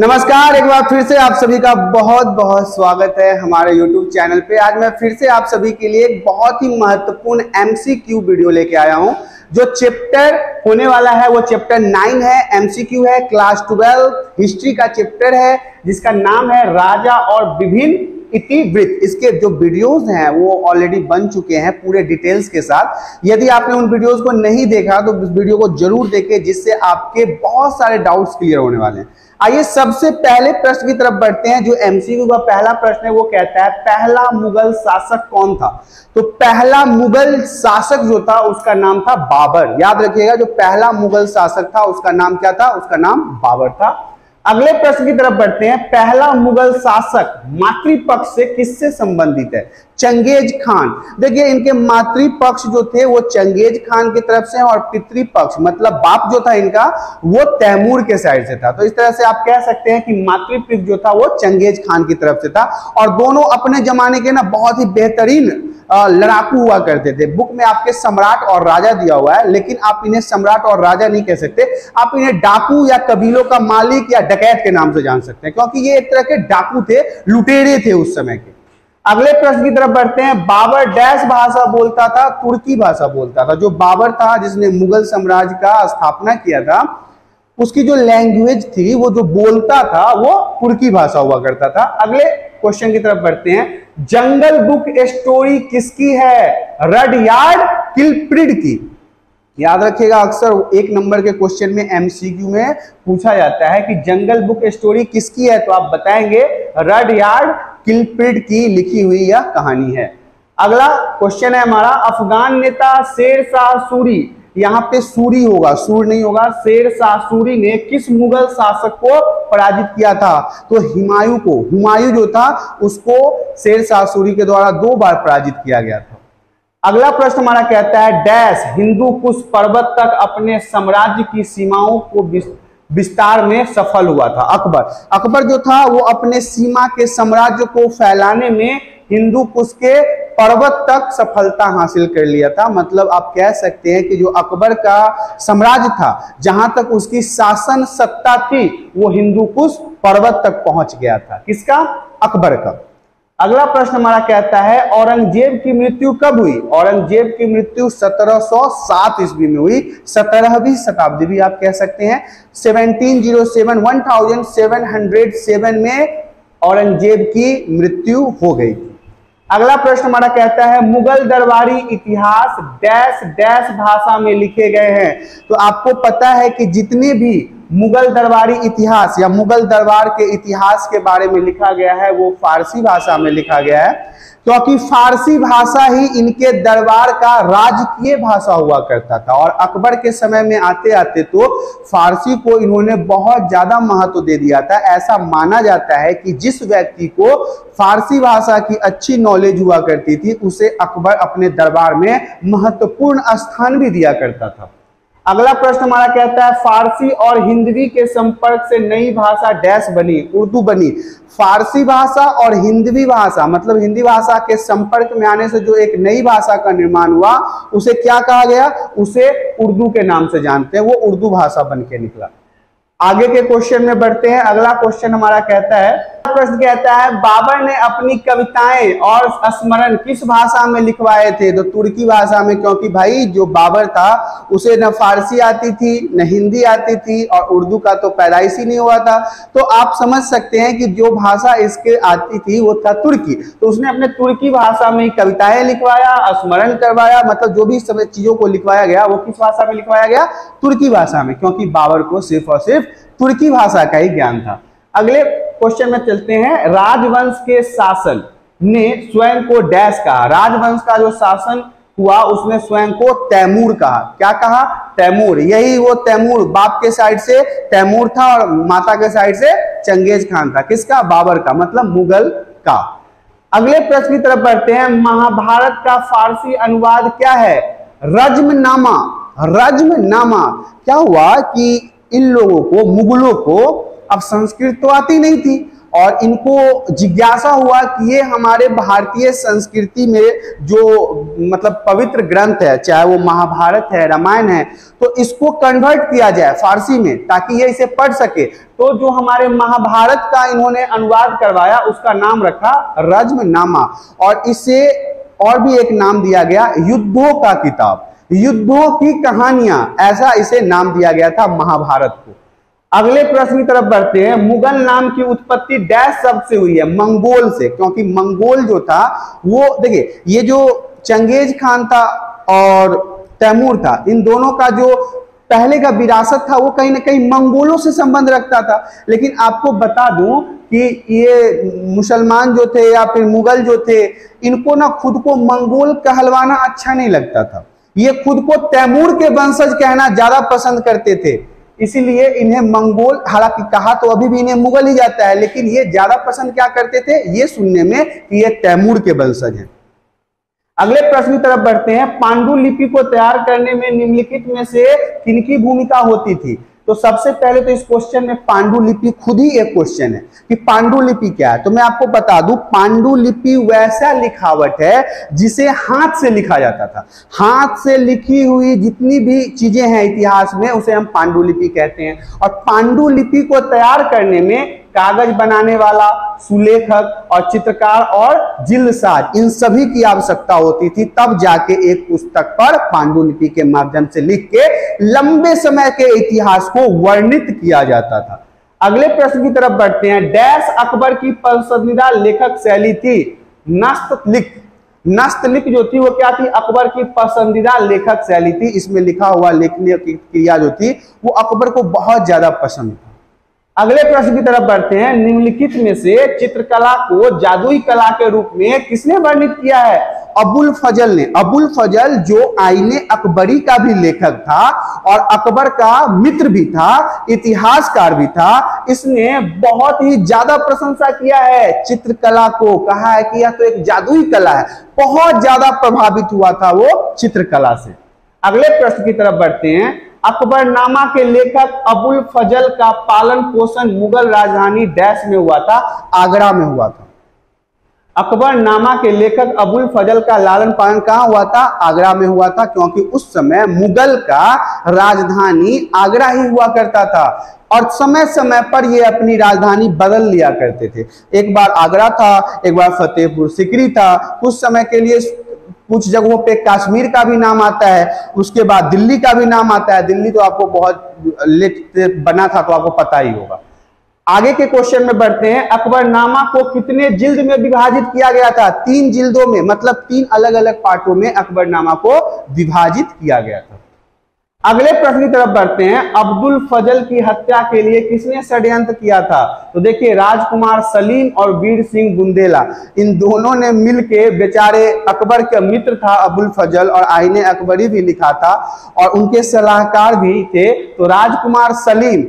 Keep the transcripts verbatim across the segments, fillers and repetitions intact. नमस्कार, एक बार फिर से आप सभी का बहुत बहुत स्वागत है हमारे YouTube चैनल पे। आज मैं फिर से आप सभी के लिए एक बहुत ही महत्वपूर्ण एमसीक्यू वीडियो लेके आया हूँ। जो चैप्टर होने वाला है वो चैप्टर नाइन है, एमसीक्यू है, क्लास ट्वेल्व हिस्ट्री का चैप्टर है, जिसका नाम है राजा और विभिन्न इतिवृत्त। इसके जो वीडियोस हैं वो ऑलरेडी बन चुके हैं पूरे डिटेल्स के साथ। यदि आपने उन वीडियोस को नहीं देखा तो इस वीडियो को जरूर देखें, जिससे आपके बहुत सारे डाउट्स क्लियर होने वाले हैं। आइए सबसे पहले प्रश्न की तरफ बढ़ते हैं। जो एमसीक्यू का पहला प्रश्न है वो कहता है पहला मुगल शासक कौन था। तो पहला मुगल शासक जो था उसका नाम था बाबर। याद रखिएगा, जो पहला मुगल शासक था उसका नाम क्या था, उसका नाम बाबर था। अगले प्रश्न की तरफ बढ़ते हैं। पहला मुगल शासक मातृपक्ष से किससे संबंधित है, चंगेज खान। देखिए, इनके मातृपक्ष जो थे वो चंगेज खान की तरफ से और पितृपक्ष मतलब बाप जो था इनका वो तैमूर के साइड से था। तो इस तरह से आप कह सकते हैं कि मातृपक्ष जो था वो चंगेज खान की तरफ से था। और दोनों अपने जमाने के ना बहुत ही बेहतरीन लड़ाकू हुआ करते थे। बुक में आपके सम्राट और राजा दिया हुआ है, लेकिन आप इन्हें सम्राट और राजा नहीं कह सकते, आप इन्हें डाकू या कबीलों का मालिक या डकैत के नाम से जान सकते हैं, क्योंकि ये एक तरह के डाकू थे, लुटेरे थे उस समय के। अगले प्रश्न की तरफ बढ़ते हैं। बाबर डैश भाषा बोलता था, तुर्की भाषा बोलता था। जो बाबर था जिसने मुगल साम्राज्य का स्थापना किया था, उसकी जो लैंग्वेज थी वो जो बोलता था वो तुर्की भाषा हुआ करता था। अगले क्वेश्चन की तरफ बढ़ते हैं। जंगल बुक स्टोरी किसकी है, रडयार्ड किपलिंग की। याद रखिएगा, अक्सर एक नंबर के क्वेश्चन में एमसीक्यू में पूछा जाता है कि जंगल बुक स्टोरी किसकी है, तो आप बताएंगे रडयार्ड किपलिंग की लिखी हुई यह कहानी है। अगला क्वेश्चन है हमारा अफगान नेता शेरशाह सूरी। यहाँ पे सूरी होगा, सूर नहीं होगा। शेरशाह सूरी ने किस मुगल शासक को पराजित किया था, तो हुमायूं को। हुमायूं जो था उसको शेरशाह सूरी के द्वारा दो बार पराजित किया गया था। अगला प्रश्न हमारा कहता है डैश हिंदू कुश पर्वत तक अपने साम्राज्य की सीमाओं को विस्तार में सफल हुआ था। अकबर। अकबर जो था वो अपने सीमा के साम्राज्य को फैलाने में हिंदू कुश के पर्वत तक सफलता हासिल कर लिया था। मतलब आप कह सकते हैं कि जो अकबर का साम्राज्य था, जहां तक उसकी शासन सत्ता थी, वो हिंदू कुश पर्वत तक पहुंच गया था। किसका, अकबर का। अगला प्रश्न हमारा कहता है औरंगजेब की मृत्यु कब हुई। औरंगजेब की मृत्यु सत्रह सौ सात ईस्वी में हुई। सत्रहवीं शताब्दी भी आप कह सकते हैं। सत्रह सौ सात में औरंगजेब की मृत्यु हो गई। अगला प्रश्न हमारा कहता है मुगल दरबारी इतिहास डैश डैश भाषा में लिखे गए हैं। तो आपको पता है कि जितने भी मुगल दरबारी इतिहास या मुगल दरबार के इतिहास के बारे में लिखा गया है वो फारसी भाषा में लिखा गया है, क्योंकि फारसी भाषा ही इनके दरबार का राजकीय भाषा हुआ करता था। और अकबर के समय में आते आते तो फारसी को इन्होंने बहुत ज्यादा महत्व दे दिया था। ऐसा माना जाता है कि जिस व्यक्ति को फारसी भाषा की अच्छी नॉलेज हुआ करती थी उसे अकबर अपने दरबार में महत्वपूर्ण स्थान भी दिया करता था। अगला प्रश्न हमारा कहता है फारसी और हिंदी के संपर्क से नई भाषा डैश बनी, उर्दू बनी। फारसी भाषा और हिंदी भाषा मतलब हिंदी भाषा के संपर्क में आने से जो एक नई भाषा का निर्माण हुआ उसे क्या कहा गया, उसे उर्दू के नाम से जानते हैं। वो उर्दू भाषा बन के निकला। आगे के क्वेश्चन में बढ़ते हैं। अगला क्वेश्चन हमारा कहता है प्रश्न कहता है बाबर ने अपनी कविताएं और स्मरण किस भाषा में लिखवाए थे, तो तुर्की भाषा में, क्योंकि भाई जो बाबर था उसे न फारसी आती थी न हिंदी आती थी और उर्दू का तो पैदाइश ही नहीं हुआ था। तो आप समझ सकते हैं कि जो भाषा इसके आती थी वो था तुर्की। तो उसने अपने तुर्की भाषा में कविताएं लिखवाया, स्मरण करवाया, मतलब जो भी सब चीजों को लिखवाया गया वो किस भाषा में लिखवाया गया, तुर्की भाषा में, क्योंकि बाबर को सिर्फ और सिर्फ तुर्की भाषा का ही ज्ञान था। अगले क्वेश्चन में चलते हैं। राजवंश के शासन ने स्वयं को डैश कहा। राजवंश का जो शासन हुआ उसने स्वयं को तैमूर कहा। क्या कहा, तैमूर। यही वो तैमूर, बाप के साइड से तैमूर था और माता के साइड से चंगेज खान था। किसका, बाबर का, मतलब मुगल का। अगले प्रश्न की तरफ बढ़ते हैं। महाभारत का फारसी अनुवाद क्या है, रज्मनामा। रज्मनामा। क्या हुआ कि इन लोगों को, मुगलों को, अब संस्कृत तो आती नहीं थी और इनको जिज्ञासा हुआ कि ये हमारे भारतीय संस्कृति में जो मतलब पवित्र ग्रंथ है, चाहे वो महाभारत है, रामायण है, तो इसको कन्वर्ट किया जाए फारसी में ताकि ये इसे पढ़ सके। तो जो हमारे महाभारत का इन्होंने अनुवाद करवाया उसका नाम रखा रज्मनामा, और इसे और भी एक नाम दिया गया युद्धों का किताब, युद्धों की कहानियां, ऐसा इसे नाम दिया गया था महाभारत को। अगले प्रश्न की तरफ बढ़ते हैं। मुगल नाम की उत्पत्ति डैश शब्द से हुई है, मंगोल से, क्योंकि मंगोल जो था वो देखिए, ये जो चंगेज खान था और तैमूर था, इन दोनों का जो पहले का विरासत था वो कहीं ना कहीं मंगोलों से संबंध रखता था। लेकिन आपको बता दूं कि ये मुसलमान जो थे या फिर मुगल जो थे, इनको ना खुद को मंगोल कहलवाना अच्छा नहीं लगता था, ये खुद को तैमूर के वंशज कहना ज्यादा पसंद करते थे, इसीलिए इन्हें मंगोल, हालांकि कहा तो अभी भी इन्हें मुगल ही जाता है, लेकिन ये ज्यादा पसंद क्या करते थे ये सुनने में कि ये तैमूर के वंशज हैं। अगले प्रश्न की तरफ बढ़ते हैं। पांडुलिपि को तैयार करने में निम्नलिखित में से किनकी भूमिका होती थी? तो सबसे पहले तो इस क्वेश्चन में पांडुलिपि खुद ही एक क्वेश्चन है कि पांडुलिपि क्या है। तो मैं आपको बता दूं, पांडुलिपि वैसा लिखावट है जिसे हाथ से लिखा जाता था। हाथ से लिखी हुई जितनी भी चीजें हैं इतिहास में उसे हम पांडुलिपि कहते हैं। और पांडुलिपि को तैयार करने में कागज बनाने वाला, सुलेखक और चित्रकार और जिल्दसाज, इन सभी की आवश्यकता होती थी, तब जाके एक पुस्तक पर पांडुलिपि के माध्यम से लिख के लंबे समय के इतिहास को वर्णित किया जाता था। अगले प्रश्न की तरफ बढ़ते हैं। डैश अकबर की पसंदीदा लेखक शैली थी नस्तलिक। नस्तलिक जो थी वो क्या थी? अकबर की पसंदीदा लेखक शैली थी। इसमें लिखा हुआ लेखने की क्रिया जो थी वो अकबर को बहुत ज्यादा पसंद था। अगले प्रश्न की तरफ बढ़ते हैं। निम्नलिखित में से चित्रकला को जादुई कला के रूप में किसने वर्णित किया है? अबुल फजल ने। अबुल फजल जो आईन-ए-अकबरी का भी लेखक था और अकबर का मित्र भी था, इतिहासकार भी था, इसने बहुत ही ज्यादा प्रशंसा किया है चित्रकला को, कहा है कि यह तो एक जादुई कला है, बहुत ज्यादा प्रभावित हुआ था वो चित्रकला से। अगले प्रश्न की तरफ बढ़ते हैं। अकबरनामा के लेखक अबुल फजल का पालन पोषण मुगल राजधानी डैश में हुआ था, आगरा में हुआ था। अकबरनामा के लेखक अबुल फजल का लालन पालन कहाँ हुआ था? आगरा में हुआ था, क्योंकि उस समय मुगल का राजधानी आगरा ही हुआ करता था और समय समय पर ये अपनी राजधानी बदल लिया करते थे। एक बार आगरा था, एक बार फतेहपुर सिकरी था, कुछ समय के लिए कुछ जगहों पे कश्मीर का भी नाम आता है, उसके बाद दिल्ली का भी नाम आता है। दिल्ली तो आपको बहुत लेट बना था तो आपको पता ही होगा। आगे के क्वेश्चन में बढ़ते हैं। अकबरनामा को कितने जिल्द में विभाजित किया गया था? तीन जिल्दों में, मतलब तीन अलग अलग पार्टों में अकबरनामा को विभाजित किया गया था। अगले प्रश्न की तरफ बढ़ते हैं। अब्दुल फजल की हत्या के लिए किसने षड्यंत्र किया था? तो देखिए, राजकुमार सलीम और वीर सिंह बुंदेला, इन दोनों ने मिलके, बेचारे अकबर के मित्र था अबुल फजल और आईने अकबरी भी लिखा था और उनके सलाहकार भी थे, तो राजकुमार सलीम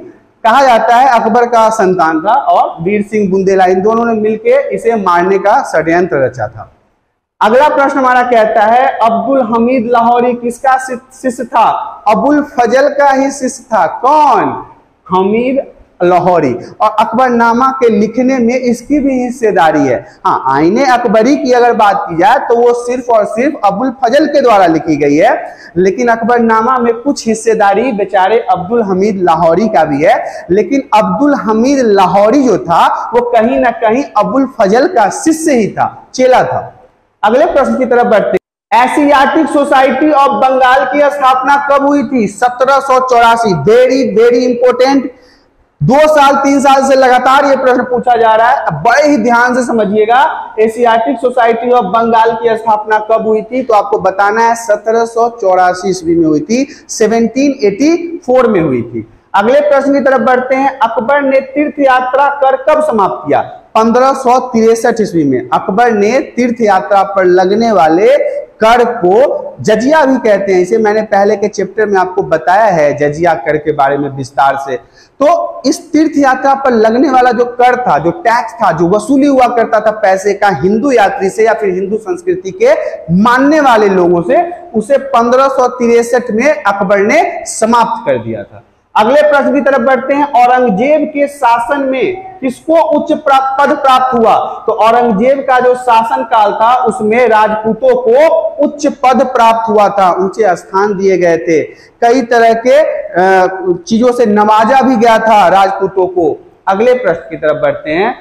कहा जाता है अकबर का संतान था और वीर सिंह बुंदेला, इन दोनों ने मिलकर इसे मारने का षड्यंत्र रचा था। अगला प्रश्न हमारा कहता है अब्दुल हमीद लाहौरी किसका शिष्य था? अबुल फजल का ही शिष्य था। कौन? हमीद लाहौरी। और अकबरनामा के लिखने में इसकी भी हिस्सेदारी है। हाँ, आईने अकबरी की अगर बात की जाए तो वो सिर्फ और सिर्फ अबुल फजल के द्वारा लिखी गई है, लेकिन अकबरनामा में कुछ हिस्सेदारी बेचारे अब्दुल हमीद लाहौरी का भी है। लेकिन अब्दुल हमीद लाहौरी जो था वो कहीं ना कहीं अबुल फजल का शिष्य ही था, चेला था। अगले प्रश्न की तरफ बढ़ते। एशियाटिक सोसाइटी ऑफ बंगाल की स्थापना कब हुई थी? सत्रह सौ चौरासी। वेरी वेरी इंपोर्टेंट, दो साल तीन साल से लगातार ये प्रश्न पूछा जा रहा है, अब बड़े ही ध्यान से समझिएगा। एशियाटिक सोसाइटी ऑफ बंगाल की स्थापना कब हुई थी? तो आपको बताना है सत्रह सौ चौरासी ईस्वी में हुई थी, सत्रह सौ चौरासी में हुई थी। अगले प्रश्न की तरफ बढ़ते हैं। अकबर ने तीर्थ यात्रा कर कब समाप्त किया? पंद्रह सौ तिरसठ ईस्वी में अकबर ने तीर्थ यात्रा पर लगने वाले कर को जजिया भी कहते हैं, इसे मैंने पहले के चैप्टर में आपको बताया है जजिया कर के बारे में विस्तार से। तो इस तीर्थ यात्रा पर लगने वाला जो कर था, जो टैक्स था, जो वसूली हुआ करता था पैसे का हिंदू यात्री से या फिर हिंदू संस्कृति के मानने वाले लोगों से, उसे पंद्रह सौ तिरसठ में अकबर ने समाप्त कर दिया था। अगले प्रश्न की तरफ बढ़ते हैं। औरंगजेब के शासन में किसको उच्च पद प्राप्त हुआ? तो औरंगजेब का जो शासन काल था उसमें राजपूतों को उच्च पद प्राप्त हुआ था, ऊंचे स्थान दिए गए थे, कई तरह के चीजों से नवाजा भी गया था राजपूतों को। अगले प्रश्न की तरफ बढ़ते हैं।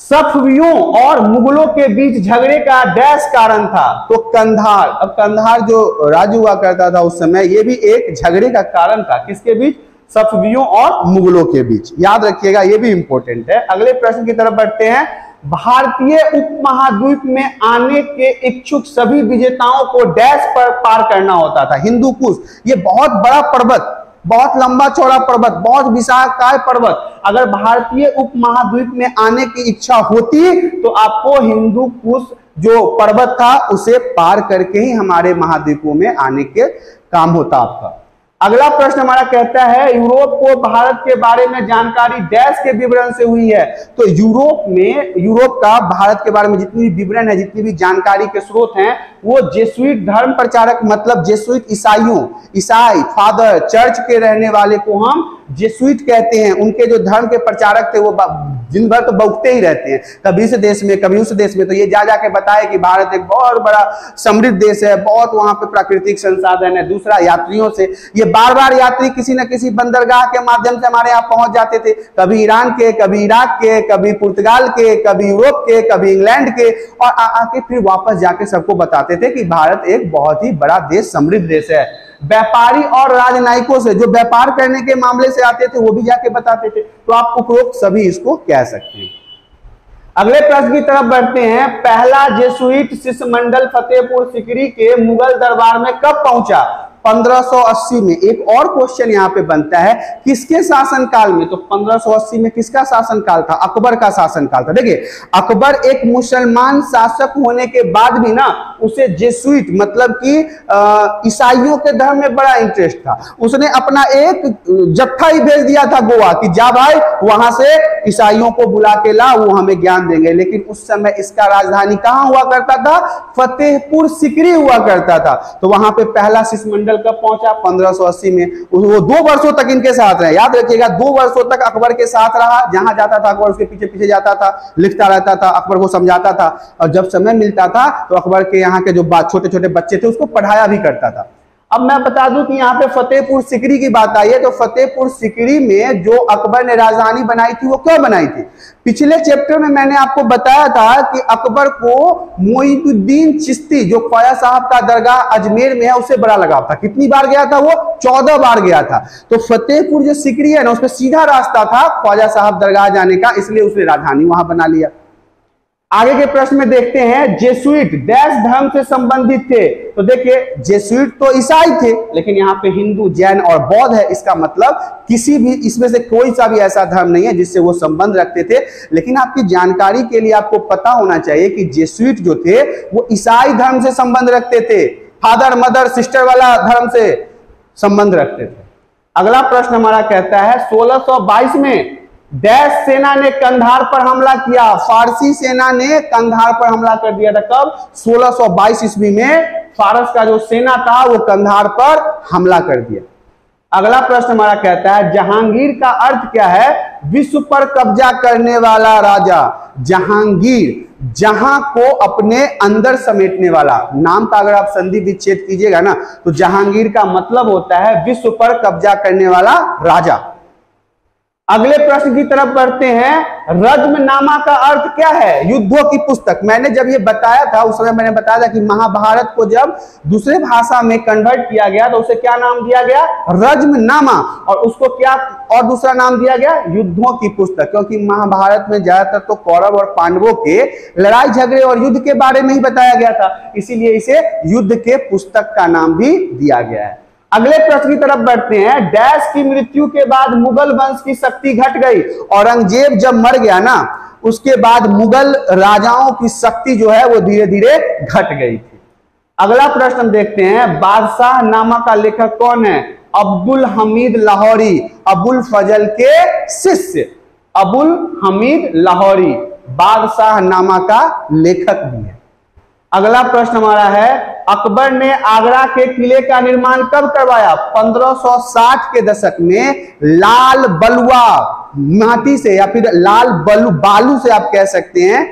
सफवियों और मुगलों के बीच झगड़े का डैश कारण था, तो कंधार। अब कंधार जो राज्य हुआ करता था उस समय, यह भी एक झगड़े का कारण था। किसके बीच? सफवियों और मुगलों के बीच। याद रखिएगा, यह भी इंपॉर्टेंट है। अगले प्रश्न की तरफ बढ़ते हैं। भारतीय उपमहाद्वीप में आने के इच्छुक सभी विजेताओं को डैश पर पार करना होता था। हिंदू कुश, ये बहुत बड़ा पर्वत, बहुत लंबा चौड़ा पर्वत, बहुत विशालकाय पर्वत। अगर भारतीय उपमहाद्वीप में आने की इच्छा होती तो आपको हिंदू कुश जो पर्वत था उसे पार करके ही हमारे महाद्वीपों में आने के काम होता आपका। अगला प्रश्न हमारा कहता है यूरोप को भारत के बारे में जानकारी डैश के विवरण से हुई है। तो यूरोप में, यूरोप का भारत के बारे में जितनी भी विवरण है, जितनी भी जानकारी के स्रोत हैं, वो जेसुइट धर्म प्रचारक मतलब जेसुइट ईसाइयों, ईसाई फादर चर्च के रहने वाले को हम जेसुइट कहते हैं। उनके जो धर्म के प्रचारक थे वो दिन भर तो बौखते ही रहते हैं, कभी इस देश में कभी उस देश में। तो ये जा जाके बताए कि भारत एक बहुत बड़ा समृद्ध देश है, बहुत वहां पे प्राकृतिक संसाधन है। दूसरा, यात्रियों से, ये बार बार यात्री किसी न किसी बंदरगाह के माध्यम से हमारे यहाँ पहुंच जाते थे, कभी ईरान के, कभी इराक के, कभी पुर्तगाल के, कभी यूरोप के, कभी इंग्लैंड के, और आके फिर वापस जाके सबको बताते थे कि भारत एक बहुत ही बड़ा देश, समृद्ध देश है। व्यापारी और राजनयिकों से, जो व्यापार करने के मामले से आते थे, वो भी जाके बताते थे। तो आप उपरोक्त सभी इसको कह सकते हैं। अगले प्रश्न की तरफ बढ़ते हैं। पहला जेसुइट शिष्टमंडल फतेहपुर सिकरी के मुगल दरबार में कब पहुंचा? पंद्रह सौ अस्सी में। एक और क्वेश्चन यहाँ पे बनता है, किसके शासन काल में? तो पंद्रह सौ अस्सी में किसका शासन काल था? अकबर का शासन काल था। देखिए, अकबर एक मुसलमान शासक होने के बाद भी ना उसे जेसुइट मतलब कि ईसाइयों के धर्म में बड़ा इंटरेस्ट था। उसने अपना एक जत्था ही भेज दिया था गोवा कि जा भाई, वहां से ईसाइयों को बुला के ला, वो हमें ज्ञान देंगे। लेकिन उस समय इसका राजधानी कहाँ हुआ करता था? फतेहपुर सिकरी हुआ करता था। तो वहां पे पहला शिष्टमंडल कब पहुंचा? पंद्रह सौ अस्सी में। वो दो वर्षों तक इनके साथ रहे। याद रखिएगा, दो वर्षों तक अकबर के साथ रहा। जहां जाता था अकबर उसके पीछे पीछे जाता था, लिखता रहता था, अकबर को समझाता था, और जब समय मिलता था तो अकबर के यहाँ के जो छोटे छोटे बच्चे थे उसको पढ़ाया भी करता था। अब मैं बता दूं कि यहाँ पे फतेहपुर सिकरी की बात आई है, तो फतेहपुर सिकरी में जो अकबर ने राजधानी बनाई थी वो क्यों बनाई थी? पिछले चैप्टर में मैंने आपको बताया था कि अकबर को मोइनुद्दीन चिश्ती जो ख्वाजा साहब का दरगाह अजमेर में है उससे बड़ा लगाव था। कितनी बार गया था वो? चौदह बार गया था। तो फतेहपुर जो सिकरी है ना उसमें सीधा रास्ता था ख्वाजा साहब दरगाह जाने का, इसलिए उसने राजधानी वहां बना लिया। आगे के प्रश्न में देखते हैं, जेसुइट डैश धर्म से संबंधित थे। तो देखिए, जेसुइट तो ईसाई थे, लेकिन यहाँ पे हिंदू, जैन और बौद्ध है। इसका मतलब किसी भी इसमें से कोई सा भी ऐसा धर्म नहीं है जिससे वो संबंध रखते थे। लेकिन आपकी जानकारी के लिए आपको पता होना चाहिए कि जेसुइट जो थे वो ईसाई धर्म से संबंध रखते थे, फादर मदर सिस्टर वाला धर्म से संबंध रखते थे। अगला प्रश्न हमारा कहता है सोलह सौ बाईस में डैश सेना ने कंधार पर हमला किया। फारसी सेना ने कंधार पर हमला कर दिया था। कब? सोलह सौ बाईस ईस्वी में फारस का जो सेना था वो कंधार पर हमला कर दिया। अगला प्रश्न हमारा कहता है जहांगीर का अर्थ क्या है? विश्व पर कब्जा करने वाला राजा। जहांगीर, जहां को अपने अंदर समेटने वाला। नाम का अगर आप संधि विच्छेद कीजिएगा ना तो जहांगीर का मतलब होता है विश्व पर कब्जा करने वाला राजा। अगले प्रश्न की तरफ बढ़ते हैं। रज्मनामा का अर्थ क्या है? युद्धों की पुस्तक। मैंने जब ये बताया था उस समय मैंने बताया था कि महाभारत को जब दूसरे भाषा में कन्वर्ट किया गया तो उसे क्या नाम दिया गया? रज्मनामा। और उसको क्या और दूसरा नाम दिया गया? युद्धों की पुस्तक। क्योंकि महाभारत में ज्यादातर तो कौरव और पांडवों के लड़ाई झगड़े और युद्ध के बारे में ही बताया गया था, इसीलिए इसे युद्ध के पुस्तक का नाम भी दिया गया है। अगले प्रश्न की तरफ बढ़ते हैं। डैश की मृत्यु के बाद मुगल वंश की शक्ति घट गई। औरंगजेब जब मर गया ना उसके बाद मुगल राजाओं की शक्ति जो है वो धीरे धीरे घट गई थी। अगला प्रश्न हम देखते हैं। बादशाह नामा का लेखक कौन है? अब्दुल हमीद लाहौरी, अबुल फजल के शिष्य। अबुल हमीद लाहौरी बादशाह नामा का लेखक भी है। अगला प्रश्न हमारा है अकबर ने आगरा के किले का निर्माण कब करवाया? पंद्रह सौ साठ के दशक में लाल बलुआ माटी से या फिर लाल बलू बालू से आप कह सकते हैं,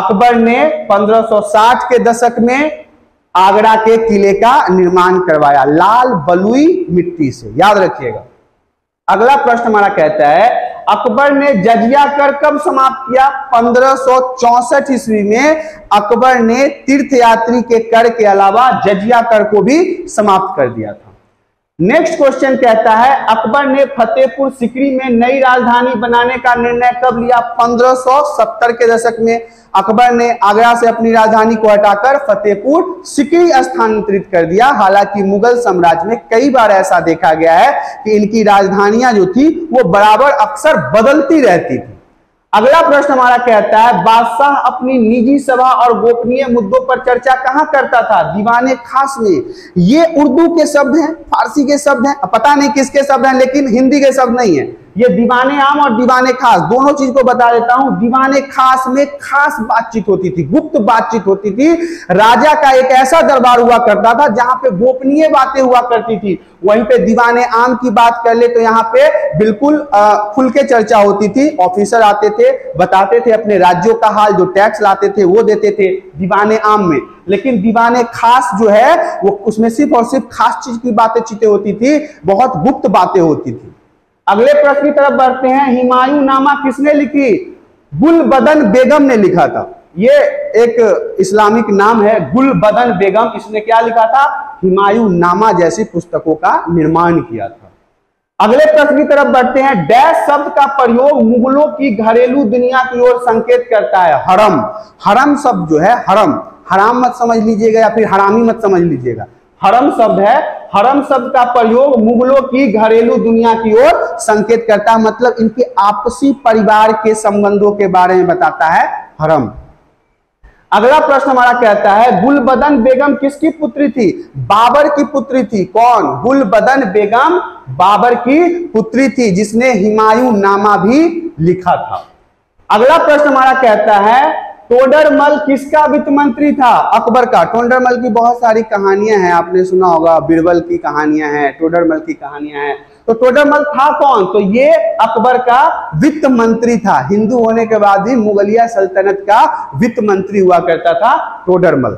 अकबर ने पंद्रह सौ साठ के दशक में आगरा के किले का निर्माण करवाया लाल बलुई मिट्टी से, याद रखिएगा। अगला प्रश्न हमारा कहता है अकबर ने जजिया कर कब समाप्त किया? पंद्रह सौ चौंसठ ईस्वी में अकबर ने तीर्थयात्री के कर के अलावा जजिया कर को भी समाप्त कर दिया था। नेक्स्ट क्वेश्चन कहता है अकबर ने फतेहपुर सिकरी में नई राजधानी बनाने का निर्णय कब लिया? पंद्रह सौ सत्तर के दशक में अकबर ने आगरा से अपनी राजधानी को हटाकर फतेहपुर सिकरी स्थानांतरित कर दिया। हालांकि मुगल साम्राज्य में कई बार ऐसा देखा गया है कि इनकी राजधानियां जो थी वो बराबर अक्सर बदलती रहती थी। अगला प्रश्न हमारा कहता है बादशाह अपनी निजी सभा और गोपनीय मुद्दों पर चर्चा कहां करता था? दीवाने खास में। ये उर्दू के शब्द हैं, फारसी के शब्द हैं, पता नहीं किसके शब्द हैं, लेकिन हिंदी के शब्द नहीं है। ये दीवाने आम और दीवाने खास दोनों चीज को बता देता हूं। दीवाने खास में खास बातचीत होती थी, गुप्त बातचीत होती थी। राजा का एक ऐसा दरबार हुआ करता था जहां पे गोपनीय बातें हुआ करती थी। वहीं पे दीवाने आम की बात कर ले तो यहाँ पे बिल्कुल खुल के चर्चा होती थी। ऑफिसर आते थे, बताते थे अपने राज्यों का हाल, जो टैक्स लाते थे वो देते थे दीवाने आम में। लेकिन दीवाने खास जो है वो उसमें सिर्फ और सिर्फ खास चीज की बातें चीतें होती थी, बहुत गुप्त बातें होती थी। अगले प्रश्न की तरफ बढ़ते हैं। हुमायूं नामा किसने लिखी? गुलबदन बेगम ने लिखा था। ये एक इस्लामिक नाम है गुलबदन बेगम। इसने क्या लिखा था? हुमायूं नामा जैसी पुस्तकों का निर्माण किया था। अगले प्रश्न की तरफ बढ़ते हैं। डैश शब्द का प्रयोग मुगलों की घरेलू दुनिया की ओर संकेत करता है। हरम, हरम शब्द जो है, हरम हराम मत समझ लीजिएगा या फिर हरामी मत समझ लीजिएगा, हरम शब्द है। हरम शब्द का प्रयोग मुगलों की घरेलू दुनिया की ओर संकेत करता है, मतलब इनके आपसी परिवार के संबंधों के बारे में बताता है हरम। अगला प्रश्न हमारा कहता है गुलबदन बेगम किसकी पुत्री थी? बाबर की पुत्री थी। कौन? गुलबदन बेगम बाबर की पुत्री थी, जिसने हुमायूं नामा भी लिखा था। अगला प्रश्न हमारा कहता है टोडरमल किसका वित्त मंत्री था? अकबर का। टोडरमल की बहुत सारी कहानियां हैं, आपने सुना होगा, बीरबल की कहानियां हैं, टोडरमल की कहानियां हैं। तो टोडरमल था कौन? तो ये अकबर का वित्त मंत्री था। हिंदू होने के बाद भी मुगलिया सल्तनत का वित्त मंत्री हुआ करता था टोडरमल।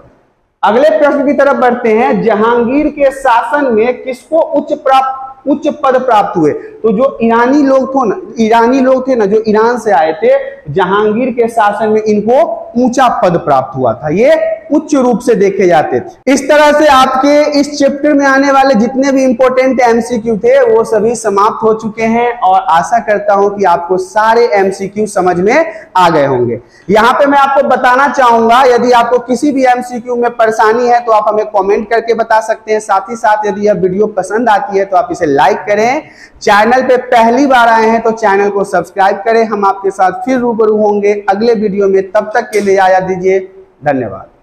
अगले प्रश्न की तरफ बढ़ते हैं। जहांगीर के शासन में किसको उच्च प्राप्त उच्च पद प्राप्त हुए? तो जो ईरानी लोग थे ना ईरानी लोग थे ना जो ईरान से आए थे, जहांगीर के शासन में इनको ऊंचा पद प्राप्त हुआ था। ये उच्च रूप से देखे जाते थे। इस तरह से आपके इस चैप्टर में आने वाले जितने भी इंपॉर्टेंट एमसीक्यू थे वो सभी समाप्त हो चुके हैं और आशा करता हूं कि आपको सारे एमसीक्यू समझ में आ गए होंगे। यहाँ पे मैं आपको बताना चाहूंगा, यदि आपको किसी भी एमसीक्यू में परेशानी है तो आप हमें कॉमेंट करके बता सकते हैं। साथ ही साथ यदि यह वीडियो पसंद आती है तो आप इसे लाइक करें। चैनल पे पहली बार आए हैं तो चैनल को सब्सक्राइब करें। हम आपके साथ फिर रूबरू होंगे अगले वीडियो में, तब तक के लिए आया दीजिए। धन्यवाद।